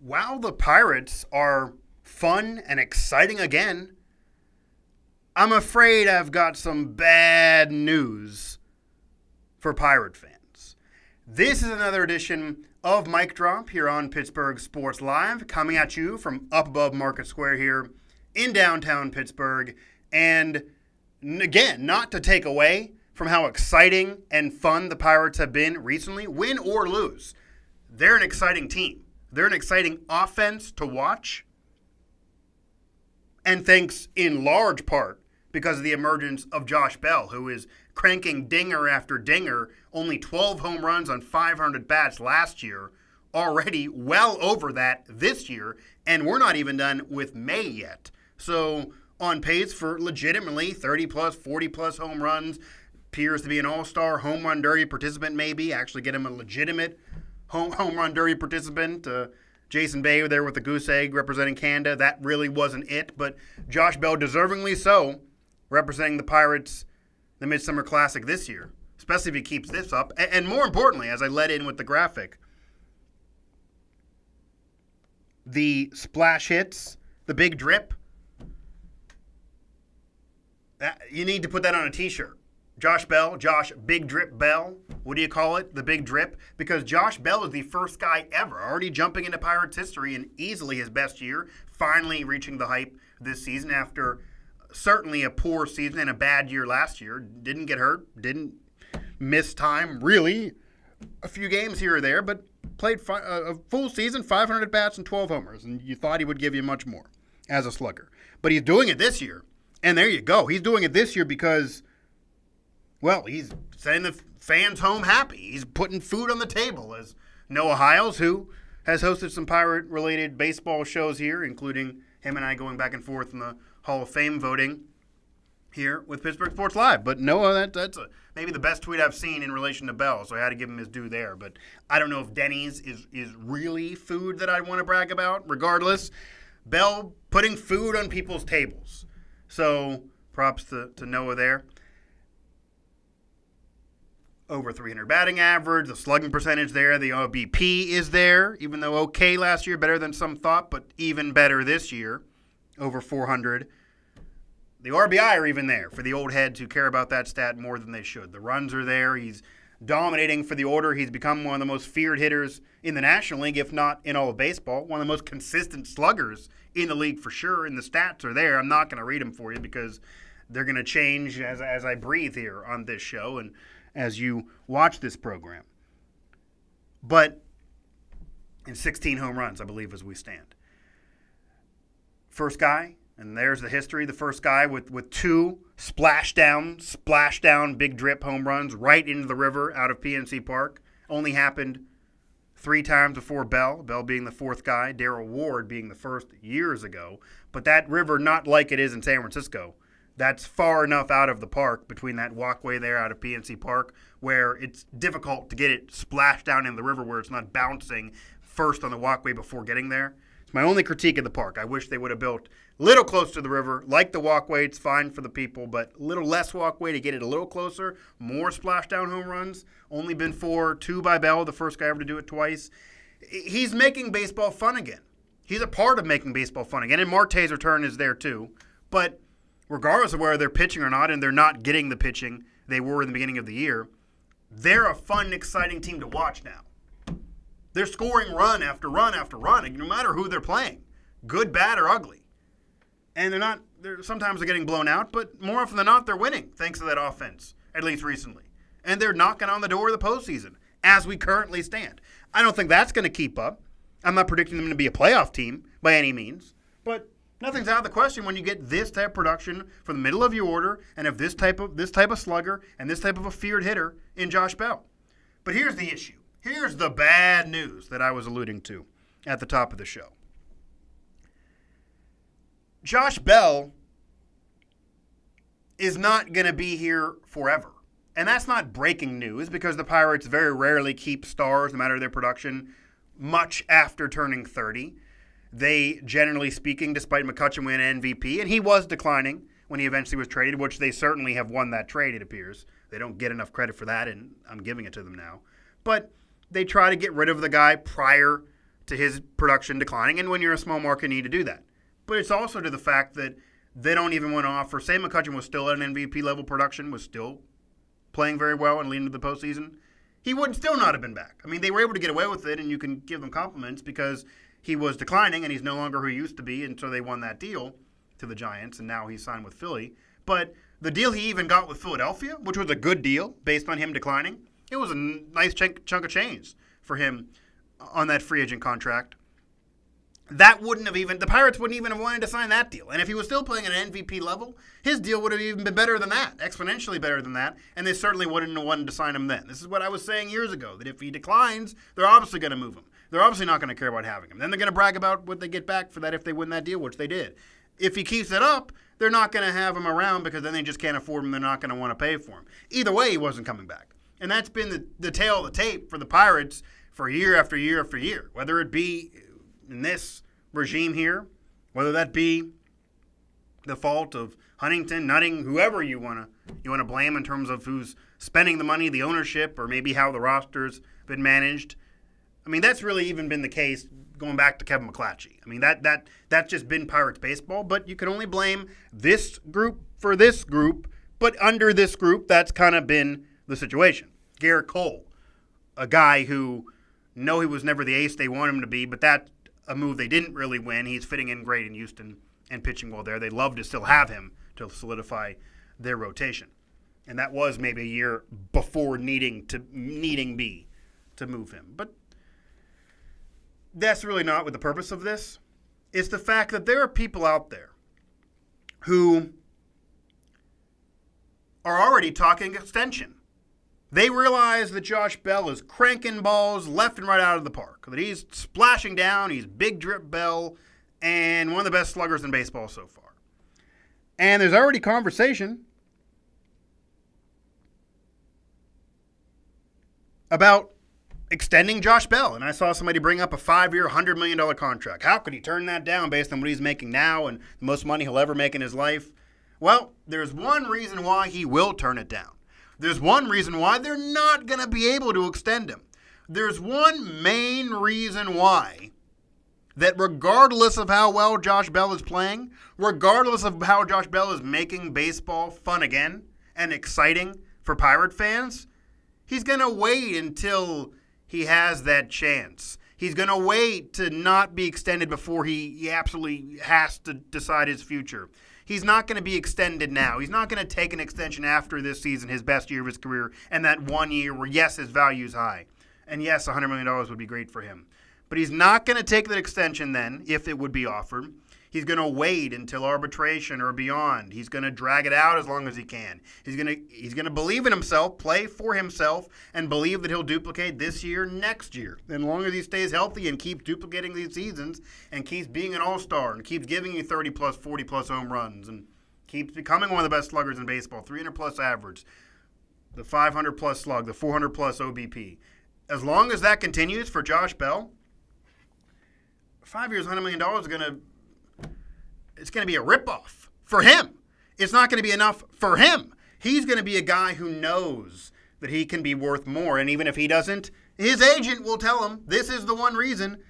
while the Pirates are fun and exciting again, I'm afraid I've got some bad news for Pirate fans. This is another edition of Mic Drop here on Pittsburgh Sports Live, coming at you from up above Market Square here in downtown Pittsburgh. And again, not to take away from how exciting and fun the Pirates have been recently, win or lose, they're an exciting team. They're an exciting offense to watch. And thanks in large part because of the emergence of Josh Bell, who is cranking dinger after dinger, only 12 home runs on 500 bats last year, already well over that this year, and we're not even done with May yet. So on pace for legitimately 30-plus, 40-plus home runs, appears to be an all-star home run derby participant maybe, actually get him a legitimate home run derby participant. Jason Bay there with the goose egg representing Canada. That really wasn't it, but Josh Bell deservingly so representing the Pirates the Midsummer Classic this year, especially if he keeps this up. And more importantly, as I led in with the graphic, the splash hits, the big drip, you need to put that on a T-shirt. Josh Bell, Josh Big Drip Bell. What do you call it? The Big Drip? Because Josh Bell is the first guy ever already jumping into Pirates history and easily his best year, finally reaching the hype this season after certainly a poor season and a bad year last year. Didn't get hurt, didn't miss time, really. A few games here or there, but played a full season, 500 at-bats and 12 homers, and you thought he would give you much more as a slugger. But he's doing it this year, and there you go. He's doing it this year because, well, he's sending the fans home happy. He's putting food on the table, as Noah Hiles, who has hosted some Pirate-related baseball shows here, including him and I going back and forth in the Hall of Fame voting here with Pittsburgh Sports Live. But Noah, that's maybe the best tweet I've seen in relation to Bell, so I had to give him his due there. But I don't know if Denny's is really food that I want to brag about. Regardless, Bell putting food on people's tables. So props to Noah there. Over 300 batting average, the slugging percentage there, the OBP is there, even though okay last year, better than some thought, but even better this year, over 400. The RBI are even there for the old heads who care about that stat more than they should. The runs are there. He's dominating for the order. He's become one of the most feared hitters in the National League, if not in all of baseball, one of the most consistent sluggers in the league for sure, and the stats are there. I'm not going to read them for you because they're going to change as I breathe here on this show and as you watch this program. But in 16 home runs, I believe, as we stand. First guy, and there's the history, the first guy with two splashdown, big drip home runs right into the river out of PNC Park. Only happened three times before Bell, Bell being the fourth guy, Daryl Ward being the first years ago. But that river, not like it is in San Francisco, that's far enough out of the park between that walkway there out of PNC Park where it's difficult to get it splashed down in the river where it's not bouncing first on the walkway before getting there. It's my only critique of the park. I wish they would have built a little closer to the river. Like the walkway, it's fine for the people, but a little less walkway to get it a little closer. More splashdown home runs. Only been four, two by Bell, the first guy ever to do it twice. He's making baseball fun again. He's a part of making baseball fun again, and Marte's return is there too. But regardless of whether they're pitching or not, and they're not getting the pitching they were in the beginning of the year, they're a fun, exciting team to watch now. They're scoring run after run after run, no matter who they're playing, good, bad, or ugly. And sometimes they're getting blown out, but more often than not, they're winning, thanks to that offense, at least recently. And they're knocking on the door of the postseason, as we currently stand. I don't think that's going to keep up. I'm not predicting them to be a playoff team by any means, but nothing's out of the question when you get this type of production from the middle of your order and of this type of slugger and this type of a feared hitter in Josh Bell. But here's the issue. Here's the bad news that I was alluding to at the top of the show. Josh Bell is not going to be here forever. And that's not breaking news because the Pirates very rarely keep stars, no matter their production, much after turning 30. They, generally speaking, despite McCutchen winning MVP, and he was declining when he eventually was traded, which they certainly have won that trade, it appears. They don't get enough credit for that, and I'm giving it to them now. But they try to get rid of the guy prior to his production declining, and when you're a small market, you need to do that. But it's also to the fact that they don't even want to offer. Say McCutchen was still at an MVP-level production, was still playing very well and leading to the postseason, he would still not have been back. I mean, they were able to get away with it, and you can give them compliments because he was declining and he's no longer who he used to be, and so they won that deal to the Giants, and now he's signed with Philly. But the deal he even got with Philadelphia, which was a good deal based on him declining, it was a nice chunk of change for him on that free agent contract. That wouldn't have even – the Pirates wouldn't even have wanted to sign that deal. And if he was still playing at an MVP level, his deal would have even been better than that, exponentially better than that, and they certainly wouldn't have wanted to sign him then. This is what I was saying years ago, that if he declines, they're obviously going to move him. They're obviously not going to care about having him. Then they're going to brag about what they get back for that if they win that deal, which they did. If he keeps it up, they're not going to have him around because then they just can't afford him. They're not going to want to pay for him. Either way, he wasn't coming back. And that's been the tail of the tape for the Pirates for year after year after year, whether it be – in this regime here, whether that be the fault of Huntington, Nutting, whoever you want to blame in terms of who's spending the money, the ownership, or maybe how the roster's been managed. I mean, that's really even been the case going back to Kevin McClatchy. I mean, that's just been Pirates baseball, but you can only blame this group for this group, but under this group, that's kind of been the situation. Garrett Cole, a guy who, no, he was never the ace they wanted him to be, but that's a move they didn't really win. He's fitting in great in Houston and pitching well there. They'd love to still have him to solidify their rotation. And that was maybe a year before needing to move him. But that's really not what the purpose of this. It's the fact that there are people out there who are already talking extension. They realize that Josh Bell is cranking balls left and right out of the park, that he's splashing down, he's big drip Bell, and one of the best sluggers in baseball so far. And there's already conversation about extending Josh Bell. And I saw somebody bring up a 5-year, $100 million contract. How could he turn that down based on what he's making now and the most money he'll ever make in his life? Well, there's one reason why he will turn it down. There's one reason why they're not going to be able to extend him. There's one main reason why that regardless of how well Josh Bell is playing, regardless of how Josh Bell is making baseball fun again and exciting for Pirate fans, he's going to wait until he has that chance. He's going to wait to not be extended before he absolutely has to decide his future. He's not going to be extended now. He's not going to take an extension after this season, his best year of his career, and that one year where, yes, his value is high. And, yes, $100 million would be great for him. But he's not going to take that extension then if it would be offered. He's going to wait until arbitration or beyond. He's going to drag it out as long as he can. He's going to believe in himself, play for himself, and believe that he'll duplicate this year, next year. And as long as he stays healthy and keeps duplicating these seasons and keeps being an all-star and keeps giving you 30-plus, 40-plus home runs and keeps becoming one of the best sluggers in baseball, 300-plus average, the 500-plus slug, the 400-plus OBP. As long as that continues for Josh Bell, 5 years, $100 million is going to – it's going to be a ripoff for him. It's not going to be enough for him. He's going to be a guy who knows that he can be worth more, and even if he doesn't, his agent will tell him this is the one reason.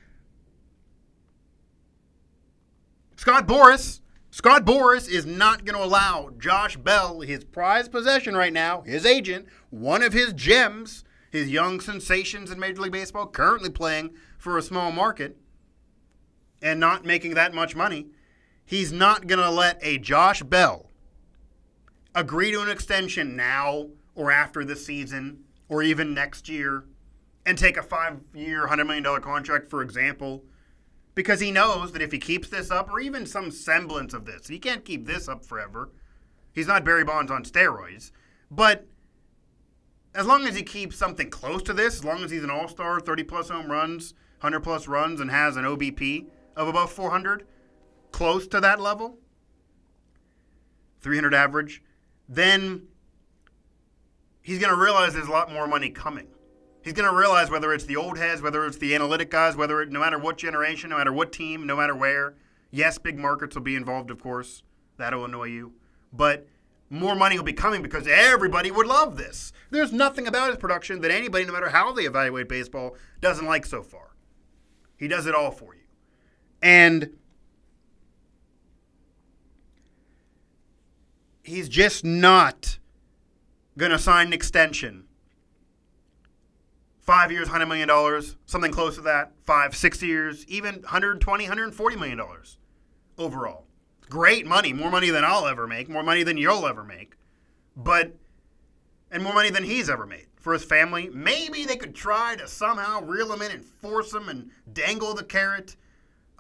Scott Boras is not going to allow Josh Bell, his prized possession right now, his agent, one of his gems, his young sensations in Major League Baseball, currently playing for a small market and not making that much money. He's not going to let a Josh Bell agree to an extension now or after the season or even next year and take a 5-year, $100 million contract, for example, because he knows that if he keeps this up or even some semblance of this, he can't keep this up forever. He's not Barry Bonds on steroids. But as long as he keeps something close to this, as long as he's an all-star, 30-plus home runs, 100-plus runs, and has an OBP of above 400, close to that level, 300 average, then he's going to realize there's a lot more money coming. He's going to realize whether it's the old heads, whether it's the analytic guys, whether it, no matter what generation, no matter what team, no matter where, yes, big markets will be involved, of course. That'll annoy you. But more money will be coming because everybody would love this. There's nothing about his production that anybody, no matter how they evaluate baseball, doesn't like so far. He does it all for you. And he's just not going to sign an extension. 5 years, $100 million, something close to that. 5, 6 years, even $120, $140 million overall. Great money, more money than I'll ever make, more money than you'll ever make, but, and more money than he's ever made for his family. Maybe they could try to somehow reel him in and force him and dangle the carrot.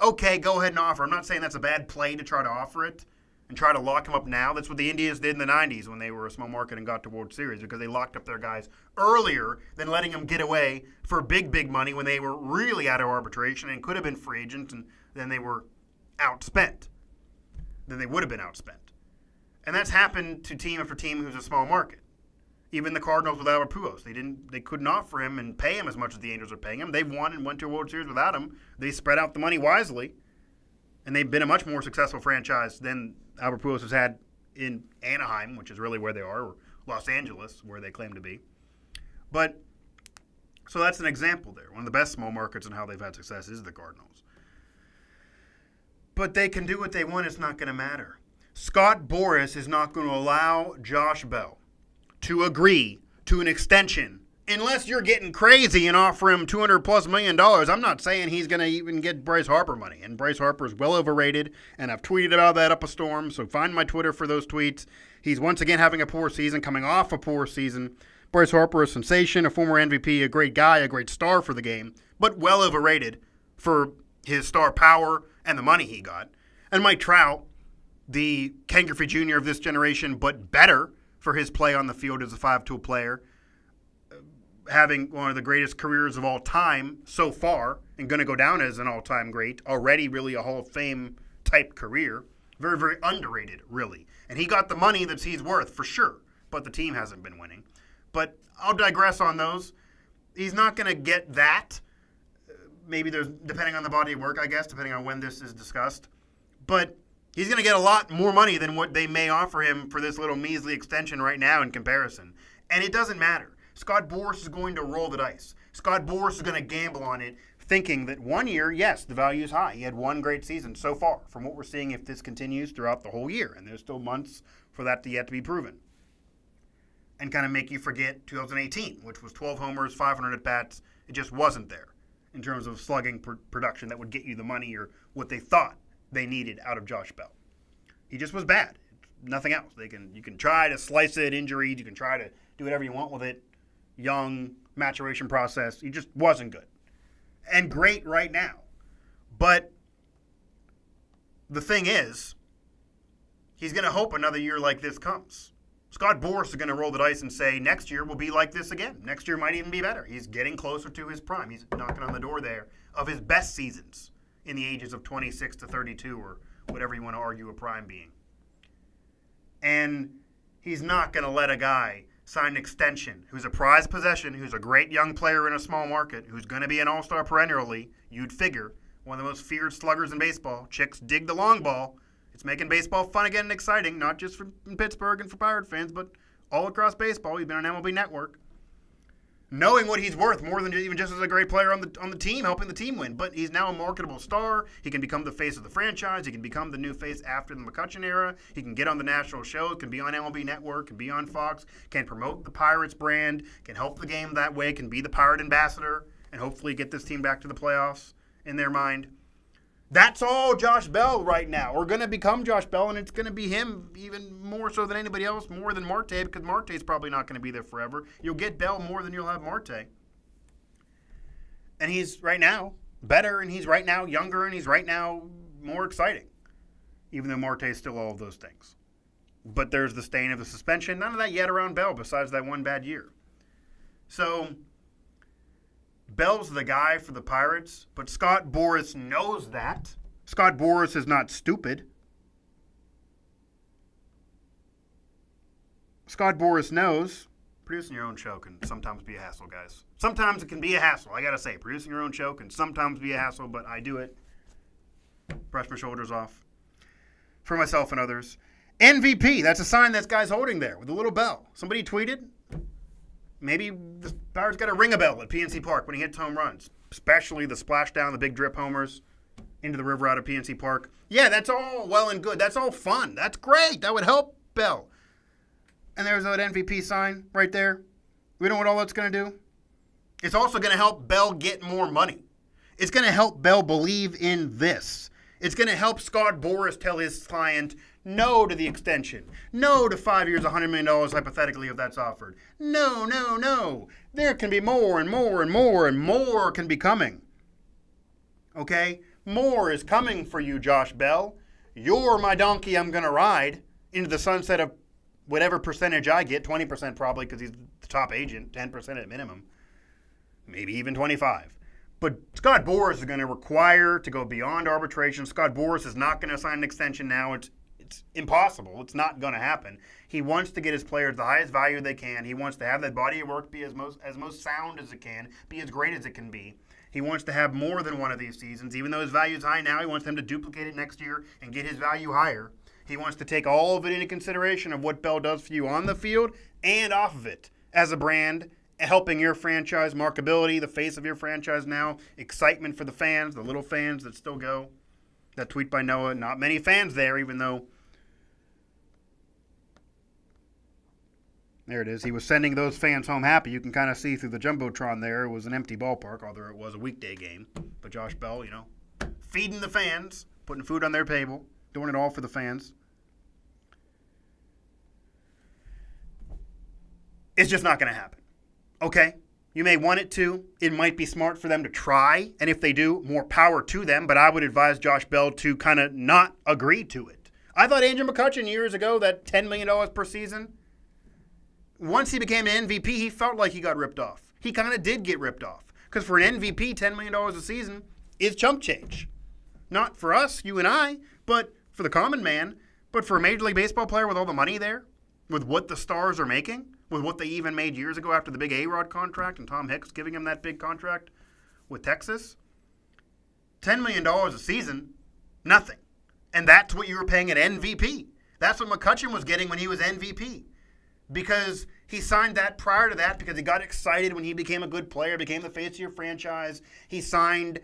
Okay, go ahead and offer. I'm not saying that's a bad play to try to offer it and try to lock him up now. That's what the Indians did in the 90s when they were a small market and got to World Series, because they locked up their guys earlier than letting them get away for big, big money when they were really out of arbitration and could have been free agents, and then they were outspent. Then they would have been outspent. And that's happened to team after team who's a small market. Even the Cardinals with Albert Pujols, they couldn't offer him and pay him as much as the Angels are paying him. They won and went to a World Series without him. They spread out the money wisely, and they've been a much more successful franchise than Albert Pujols has had in Anaheim, which is really where they are, or Los Angeles, where they claim to be. But so that's an example there. One of the best small markets and how they've had success is the Cardinals. But they can do what they want. It's not going to matter. Scott Boras is not going to allow Josh Bell to agree to an extension unless you're getting crazy and offer him $200+ million. I'm not saying he's going to even get Bryce Harper money, and Bryce Harper is well overrated, and I've tweeted about that up a storm, so find my Twitter for those tweets. He's once again having a poor season, coming off a poor season. Bryce Harper, a sensation, a former MVP, a great guy, a great star for the game, but well overrated for his star power and the money he got. And Mike Trout, the Ken Griffey Jr. of this generation, but better for his play on the field as a five-tool player, having one of the greatest careers of all time so far, and going to go down as an all-time great, already really a Hall of Fame-type career. Very, very underrated, really. And he got the money that he's worth, for sure, but the team hasn't been winning. But I'll digress on those. He's not going to get that. Maybe there's, depending on the body of work, I guess, depending on when this is discussed. But he's going to get a lot more money than what they may offer him for this little measly extension right now in comparison. And it doesn't matter. Scott Boras is going to roll the dice. Scott Boras is going to gamble on it, thinking that 1 year, yes, the value is high. He had one great season so far from what we're seeing if this continues throughout the whole year. And there's still months for that to yet to be proven. And kind of make you forget 2018, which was 12 homers, 500 at-bats. It just wasn't there in terms of slugging production that would get you the money or what they thought they needed out of Josh Bell. He just was bad. Nothing else. You can try to slice it, injuries. You can try to do whatever you want with it. Young, maturation process. He just wasn't good. And great right now. But the thing is, he's going to hope another year like this comes. Scott Boras is going to roll the dice and say next year will be like this again. Next year might even be better. He's getting closer to his prime. He's knocking on the door there of his best seasons in the ages of 26 to 32 or whatever you want to argue a prime being. And he's not going to let a guy sign an extension who's a prized possession, who's a great young player in a small market, who's going to be an all-star perennially, you'd figure, one of the most feared sluggers in baseball. Chicks dig the long ball. It's making baseball fun again and exciting, not just for Pittsburgh and for Pirate fans, but all across baseball. He's been on MLB Network. Knowing what he's worth more than even just as a great player on the team, helping the team win. But he's now a marketable star. He can become the face of the franchise. He can become the new face after the McCutchen era. He can get on the national show, can be on MLB Network, can be on Fox, can promote the Pirates brand, can help the game that way, can be the Pirate ambassador, and hopefully get this team back to the playoffs in their mind. That's all Josh Bell right now. We're going to become Josh Bell, and it's going to be him even more so than anybody else, more than Marte, because Marte's probably not going to be there forever. You'll get Bell more than you'll have Marte. And he's right now better, and he's right now younger, and he's right now more exciting, even though Marte's still all of those things. But there's the stain of the suspension. None of that yet around Bell besides that one bad year. So Bell's the guy for the Pirates, but Scott Boras knows that. Scott Boras is not stupid. Scott Boras knows. Producing your own show can sometimes be a hassle, guys. Sometimes it can be a hassle, I gotta say. Producing your own show can sometimes be a hassle, but I do it. Brush my shoulders off for myself and others. MVP, that's a sign that guy's holding there with a little bell. Somebody tweeted. Maybe Bauer's got to ring a bell at PNC Park when he hits home runs, especially the splashdown, the big drip homers into the river out of PNC Park. Yeah, that's all well and good. That's all fun. That's great. That would help Bell. And there's that MVP sign right there. We know what all that's going to do. It's also going to help Bell get more money. It's going to help Bell believe in this. It's going to help Scott Boras tell his client no to the extension. No to 5 years, $100 million, hypothetically, if that's offered. No, no, no. There can be more and more and more and more can be coming. Okay? More is coming for you, Josh Bell. You're my donkey I'm going to ride into the sunset of whatever percentage I get, 20% probably because he's the top agent, 10% at minimum, maybe even 25%. But Scott Boras is going to require to go beyond arbitration. Scott Boras is not going to sign an extension now. It's impossible. It's not going to happen. He wants to get his players the highest value they can. He wants to have that body of work be as most sound as it can, be as great as it can be. He wants to have more than one of these seasons. Even though his value is high now, he wants them to duplicate it next year and get his value higher. He wants to take all of it into consideration of what Bell does for you on the field and off of it as a brand, helping your franchise, markability, the face of your franchise now, excitement for the fans, the little fans that still go. That tweet by Noah, not many fans there, even though. There it is. He was sending those fans home happy. You can kind of see through the Jumbotron there. It was an empty ballpark, although it was a weekday game. But Josh Bell, you know, feeding the fans, putting food on their table, doing it all for the fans. It's just not going to happen. Okay, you may want it to. It might be smart for them to try, and if they do, more power to them. But I would advise Josh Bell to kind of not agree to it. I thought Andrew McCutchen years ago, that $10 million per season, once he became an MVP, he felt like he got ripped off. He kind of did get ripped off because for an MVP, $10 million a season is chump change. Not for us, you and I, but for the common man, but for a Major League Baseball player with all the money there, with what the stars are making, with what they even made years ago after the big A-Rod contract and Tom Hicks giving him that big contract with Texas. $10 million a season, nothing. And that's what you were paying an MVP. That's what McCutchen was getting when he was MVP. Because he signed that prior to that because he got excited when he became a good player, became the face of your franchise. He signed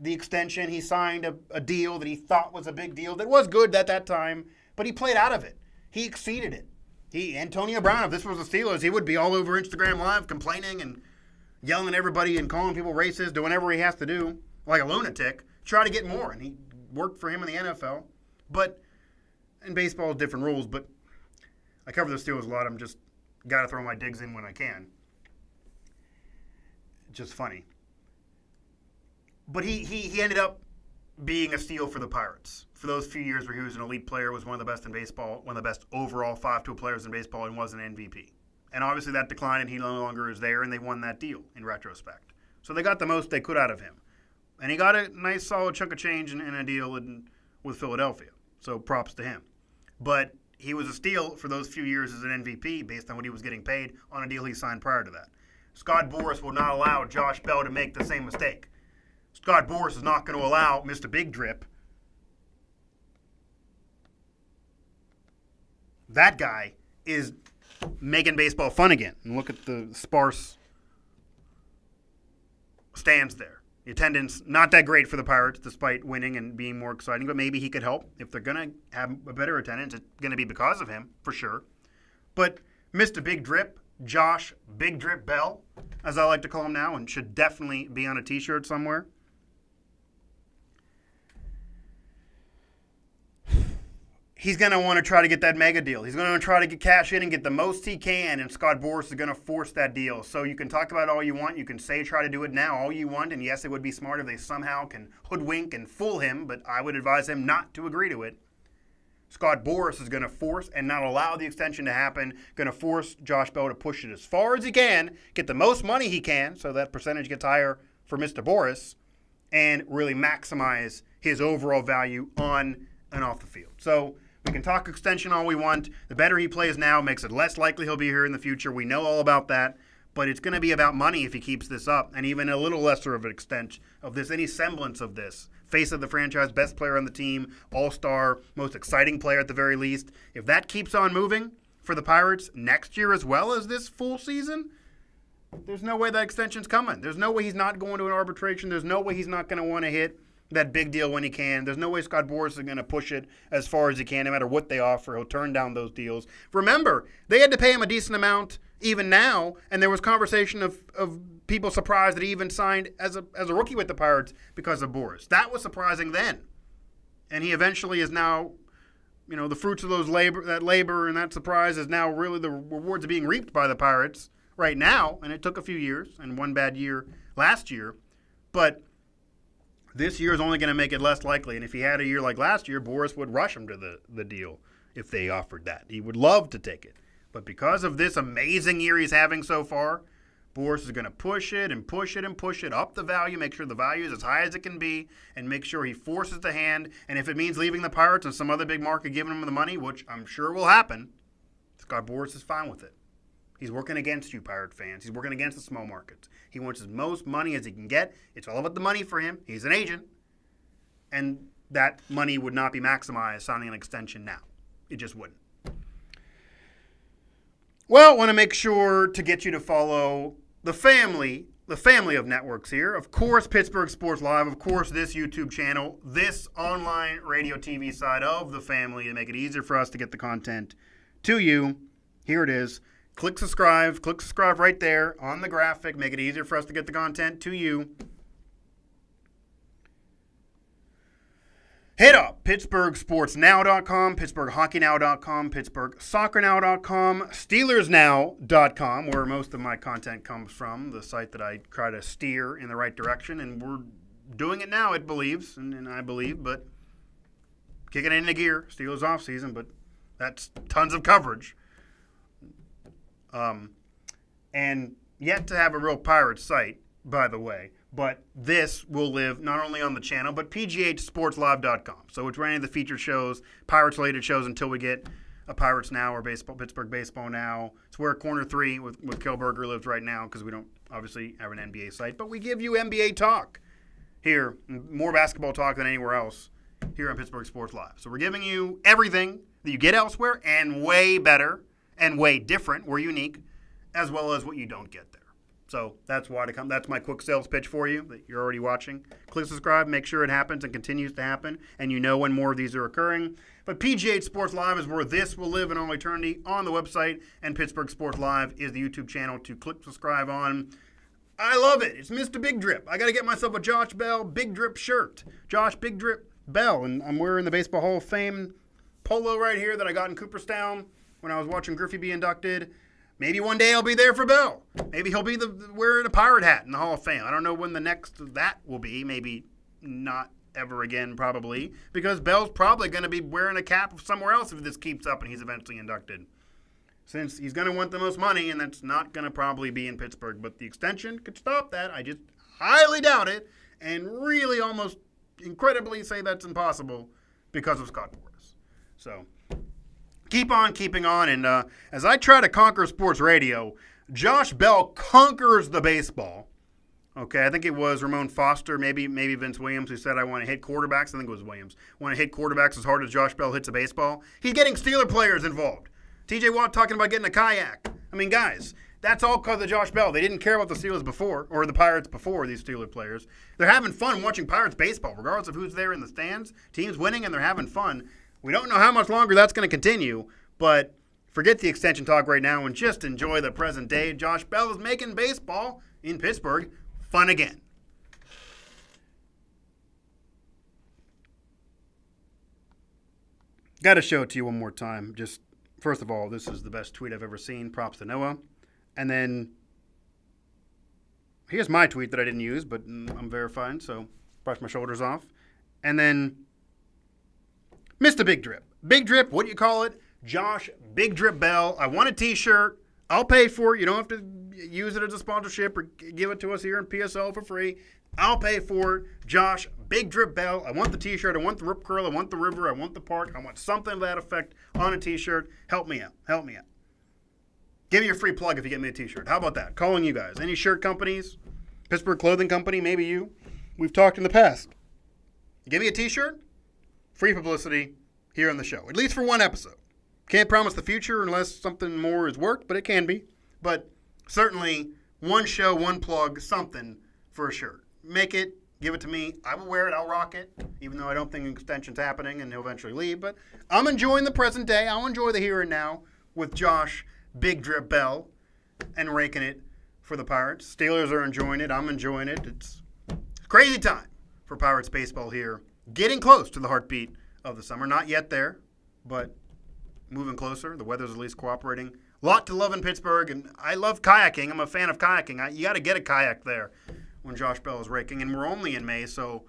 the extension. He signed a deal that he thought was a big deal that was good at that time, but he played out of it. He exceeded it. Antonio Brown, if this was the Steelers, he would be all over Instagram Live complaining and yelling at everybody and calling people racist, doing whatever he has to do, like a lunatic, try to get more. And he worked for him in the NFL. But in baseball, different rules. But I cover the Steelers a lot. I'm just got to throw my digs in when I can. Just funny. But he ended up being a steal for the Pirates. For those few years where he was an elite player, was one of the best in baseball, one of the best overall 5-tool players in baseball, and was an MVP. And obviously that declined and he no longer is there, and they won that deal in retrospect. So they got the most they could out of him. And he got a nice solid chunk of change and a deal with Philadelphia. So props to him. But he was a steal for those few years as an MVP based on what he was getting paid on a deal he signed prior to that. Scott Boras will not allow Josh Bell to make the same mistake. Scott Boras is not going to allow Mr. Big Drip, that guy is making baseball fun again. And look at the sparse stands there. The attendance, not that great for the Pirates, despite winning and being more exciting. But maybe he could help. If they're going to have a better attendance, it's going to be because of him, for sure. But Mr. Big Drip, Josh Big Drip Bell, as I like to call him now, and should definitely be on a T-shirt somewhere. He's going to want to try to get that mega deal. He's going to try to get cash in and get the most he can, and Scott Boras is going to force that deal. So you can talk about all you want. You can say try to do it now all you want, and yes, it would be smart if they somehow can hoodwink and fool him, but I would advise him not to agree to it. Scott Boras is going to force and not allow the extension to happen, going to force Josh Bell to push it as far as he can, get the most money he can so that percentage gets higher for Mr. Boras, and really maximize his overall value on and off the field. So we can talk extension all we want. The better he plays now makes it less likely he'll be here in the future. We know all about that. But it's going to be about money if he keeps this up, and even a little lesser of an extent of this, any semblance of this. Face of the franchise, best player on the team, all-star, most exciting player at the very least. If that keeps on moving for the Pirates next year as well as this full season, There's no way that extension's coming. There's no way he's not going to an arbitration. There's no way he's not going to want to hit that big deal when he can. There's no way Scott Boras is going to push it as far as he can. No matter what they offer, he'll turn down those deals. Remember, they had to pay him a decent amount even now, and there was conversation of people surprised that he even signed as a rookie with the Pirates because of Boras. That was surprising then. And he eventually is now, you know, the fruits of those labor and that surprise is now really the rewards being reaped by the Pirates right now, and it took a few years and one bad year last year, but this year is only going to make it less likely. And if he had a year like last year, Boras would rush him to the deal if they offered that. He would love to take it. But because of this amazing year he's having so far, Boras is going to push it and push it and push it up the value, make sure the value is as high as it can be, and make sure he forces the hand. And if it means leaving the Pirates and some other big market giving him the money, which I'm sure will happen, Scott Boras is fine with it. He's working against you, Pirate fans. He's working against the small markets. He wants as most money as he can get. It's all about the money for him. He's an agent. And that money would not be maximized signing an extension now. It just wouldn't. Well, I want to make sure to get you to follow the family of networks here. Of course, Pittsburgh Sports Live. Of course, this YouTube channel. This online radio TV side of the family to make it easier for us to get the content to you. Here it is. Click subscribe right there on the graphic. Make it easier for us to get the content to you. Hit up PittsburghSportsNow.com, PittsburghHockeyNow.com, PittsburghSoccerNow.com, SteelersNow.com, where most of my content comes from, the site that I try to steer in the right direction. And we're doing it now, it believes, and I believe, but kicking it into gear. Steelers off season, but that's tons of coverage. And yet to have a real pirate site, by the way, but this will live not only on the channel, but pghsportslive.com. So it's running the featured shows, Pirates-related shows until we get a Pirates Now or baseball, Pittsburgh Baseball Now. It's where Corner 3 with Kilberger lives right now because we don't obviously have an NBA site, but we give you NBA talk here, more basketball talk than anywhere else here on Pittsburgh Sports Live. So we're giving you everything that you get elsewhere and way better. And way different, we're unique, as well as what you don't get there. So that's why to come. That's my quick sales pitch for you that you're already watching. Click subscribe, make sure it happens and continues to happen, and you know when more of these are occurring. But PGH Sports Live is where this will live in all eternity on the website, and Pittsburgh Sports Live is the YouTube channel to click subscribe on. I love it. It's Mr. Big Drip. I got to get myself a Josh Bell Big Drip shirt. Josh Big Drip Bell, and I'm wearing the Baseball Hall of Fame polo right here that I got in Cooperstown when I was watching Griffey be inducted. Maybe one day I'll be there for Bell. Maybe he'll be wearing a pirate hat in the Hall of Fame. I don't know when the next that will be. Maybe not ever again, probably, because Bell's probably going to be wearing a cap somewhere else if this keeps up and he's eventually inducted, since he's going to want the most money, and that's not going to probably be in Pittsburgh. But the extension could stop that. I just highly doubt it and really almost incredibly say that's impossible because of Scott Boras. So keep on keeping on, and as I try to conquer sports radio, Josh Bell conquers the baseball. Okay, I think it was Ramon Foster, maybe Vince Williams, who said, I want to hit quarterbacks. I think it was Williams. Want to hit quarterbacks as hard as Josh Bell hits a baseball. He's getting Steeler players involved. TJ Watt talking about getting a kayak. I mean, guys, that's all because of Josh Bell. They didn't care about the Steelers before, or the Pirates before, these Steeler players. They're having fun watching Pirates baseball, regardless of who's there in the stands. Team's winning, and they're having fun. We don't know how much longer that's going to continue, but forget the extension talk right now and just enjoy the present day. Josh Bell is making baseball in Pittsburgh fun again. Got to show it to you one more time. Just, first of all, this is the best tweet I've ever seen. Props to Noah. And then here's my tweet that I didn't use, but I'm verifying, so brush my shoulders off. And then Mr. Big Drip. Big Drip, what do you call it? Josh Big Drip Bell. I want a T-shirt. I'll pay for it. You don't have to use it as a sponsorship or give it to us here in PSL for free. I'll pay for it. Josh Big Drip Bell. I want the T-shirt. I want the rip curl. I want the river. I want the park. I want something to that effect on a T-shirt. Help me out. Help me out. Give me a free plug if you get me a T-shirt. How about that? Calling you guys. Any shirt companies? Pittsburgh Clothing Company? Maybe you? We've talked in the past. Give me a T-shirt? Free publicity here on the show, at least for one episode. Can't promise the future unless something more is worked, but it can be. But certainly one show, one plug, something for a shirt. Make it, give it to me. I will wear it. I'll rock it, even though I don't think an extension's happening and he'll eventually leave. But I'm enjoying the present day. I'll enjoy the here and now with Josh Big Drip Bell and raking it for the Pirates. Steelers are enjoying it. I'm enjoying it. It's crazy time for Pirates baseball here. Getting close to the heartbeat of the summer. Not yet there, but moving closer. The weather's at least cooperating. Lot to love in Pittsburgh, and I love kayaking. I'm a fan of kayaking. You got to get a kayak there when Josh Bell is raking, and we're only in May, so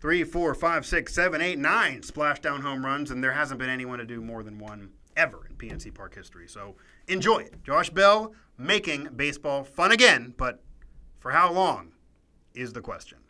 3, 4, 5, 6, 7, 8, 9 splashdown home runs, and there hasn't been anyone to do more than one ever in PNC Park history, so enjoy it. Josh Bell making baseball fun again, but for how long is the question.